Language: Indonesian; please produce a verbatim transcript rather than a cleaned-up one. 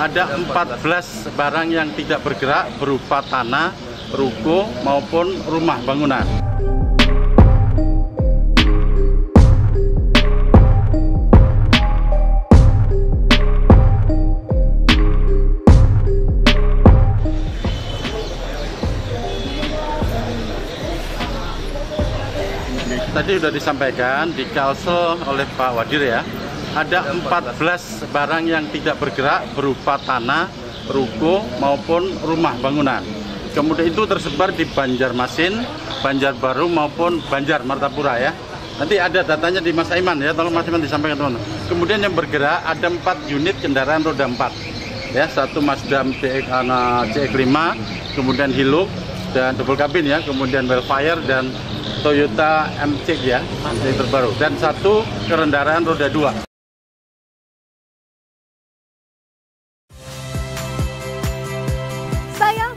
ada empat belas barang yang tidak bergerak berupa tanah, ruko maupun rumah bangunan. Tadi sudah disampaikan di Kalsel oleh Pak Wadir ya, ada empat belas barang yang tidak bergerak berupa tanah, ruko maupun rumah bangunan. Kemudian itu tersebar di Banjarmasin, Banjarbaru maupun Banjar Martapura ya. Nanti ada datanya di Mas Aiman ya, tolong Mas Aiman disampaikan teman-teman. Kemudian yang bergerak ada empat unit kendaraan roda empat ya, satu Mas Dam C X lima, kemudian Hiluk dan double kabin ya, kemudian Wellfire dan Toyota M C ya, yang terbaru, dan satu kendaraan roda dua. Saya